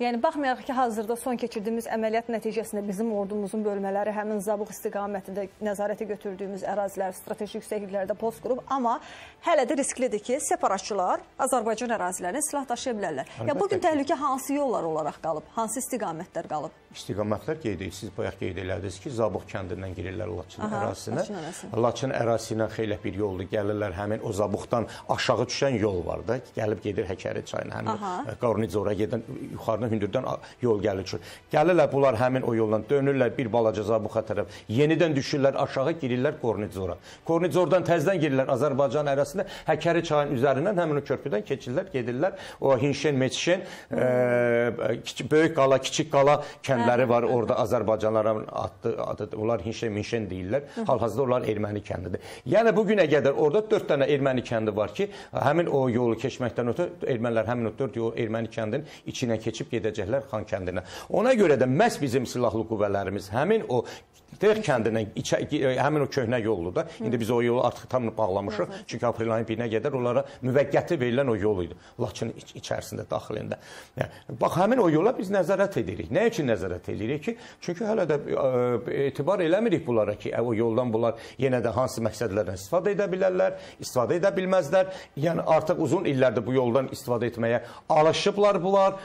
Yəni, baxmayaraq ki, hazırda son keçirdiyimiz əməliyyat nəticəsində bizim ordumuzun bölmələri həmin Zabuq istiqamətində nəzarətə götürdüyümüz ərazilər, strateji yüksəkliklərdə post qurub, amma hələ də risklidir ki, separatçılar Azərbaycan ərazilərini silah daşıya bilərlər. Ya, bugün təhlükə hansı yollar olaraq qalıb, hansı istiqamətlər qalıb? İstiqamətlər qeyd edilir. Siz bayaq qeyd elədiniz ki, Zabuq kəndindən girirlər Laçın ərazisinə. Laçın ərazisindən xeyli bir yoldur, gəlirlər həmin o Zabuqdan aşağı düşən yol var da, gəlib gedir Həkəri çayına, həmin Qarnizora gedən yuxarıdan, hündürdən yol gəlir. Gəlirlər bunlar həmin o yoldan, dönürlər bir balaca Zabuqa tərəf, yenidən düşürlər aşağı, girirlər Kornizora. Kornizordan təzdən girirlər Azərbaycan ərazisində, Həkəri çayın üzərindən həmin o körpüdən keçirlər, gedirlər. O Hinşen, Meçşen, Böyük Qala, Kiçik Qala kəndləri var orada Azərbaycanların adı, onlar Hinşen, Minşen deyirlər. Hal-hazırda onlar erməni kəndidir. Yəni, bugünə qədər orada 4 dənə erməni kəndi var ki, həmin o yolu keçməkdən ötürü ermənilər həmin o 4 yolu erməni kəndinin içinə keçib gedəcəklər Xankəndinə. Ona görə də məhz bizim silahlı qüvvələrimiz həmin o Dex kəndinə, həmin o köhnə yoldur da. İndi biz o yolu artıq tam bağlamışıq. Çünki aprel ayın 1-nə qədər onlara müvəqqəti verilən o yol idi. Laçın içərisində, daxilində. Bax, həmin o yola biz nəzarət edirik. Nə üçün nəzarət edirik ki? Çünki hələ də etibar eləmirik bunlara ki, o yoldan bunlar yenə də hansı məqsədlərdən istifadə edə bilərlər, istifadə edə bilməzlər. Yəni, artıq uzun illərdir bu yoldan istifadə etməyə alışıblar bunlar.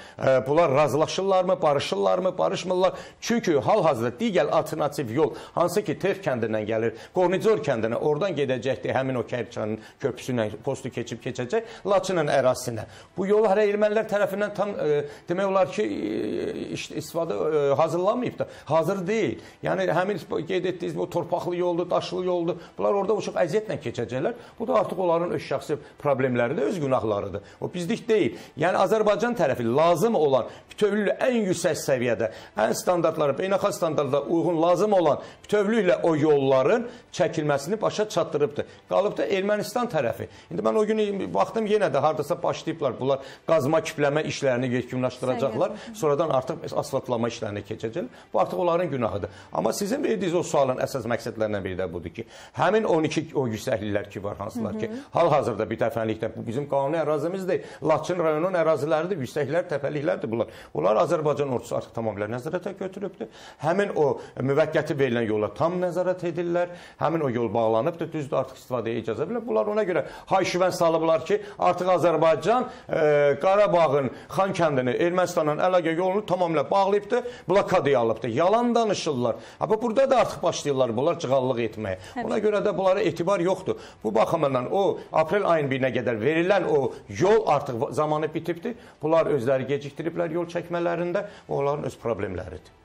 Bunlar razılaşırlarmı, barışırlarmı, barışmırlar. Çünki hal-hazırda digər alternativ yol, hansı ki Tex kəndindən gəlir, Kornizor kəndinə, oradan gedəcəkdir həmin o Kərkçanın köprüsünə, postu keçib keçəcək Laçının ərazisinə. Bu yolu hələ ermənilər tərəfindən tam demək olar ki, istifadə hazırlanmayıb da, hazır deyil. Yəni, həmin qeyd etdiyiniz bu torpaqlı yoldur, daşlı yoldur, bunlar orada uçuq əziyyətlə keçəcəklər. Bu da artıq onların öz şəxsi problemləri də, öz günahlarıdır. O bizlik deyil. Yəni, Azərbaycan tərəfi lazım olan, bütövlüklə ən yüksək səviyyədə, ən standartlara, beynəlxalq standartlara uyğun lazım olan bütövlüklə o yolların çəkilməsini başa çatdırıbdır. Qalıb da Ermənistan tərəfi. İndi mən o gün baxdım, yenə də haradasa başlayıblar. Bunlar qazma, kipləmə işlərini yekümləşdirəcəklər. Sonradan artıq asfaltlama işlərini keçəcəklər. Bu artıq onların günahıdır. Amma sizin verdiğiniz o sualın əsas məqsədlərindən biri də budur ki, həmin 12 o yüksəkliklər ki var, hansılar ki, hal-hazırda bir təfəlikdə, bu bizim qanuni ərazimiz deyil. Laçın rayonun əraziləridir, yüksəklər, təfəliklərdir bunlar. Onlar Azərbaycan ordusu artıq tamamilə nəzarətə götürübdür. Həmin o müvəqqəti verilən yola tam nəzarət edirlər. Həmin o yol bağlanıbdır, düzdür, artıq istifadəyə icazə verirlər. Bunlar ona görə hayşüvən salıblar ki, artıq Azərbaycan Qarabağın, Xankəndini, Ermənistanın əlaqə yolunu tamamilə bağlayıbdır, blokadaya alıbdır. Yalan danışırlar. Burada da artıq başlayırlar bunlar cığallıq etməyə. Ona görə də bunlara etibar yoxdur. Bu baxımından o aprel ayın 1-nə qədər verilən o yol artıq zamanı bitibdir. Bunlar özləri gecikdiriblər yol çəkmələrində. Onların öz problemləridir.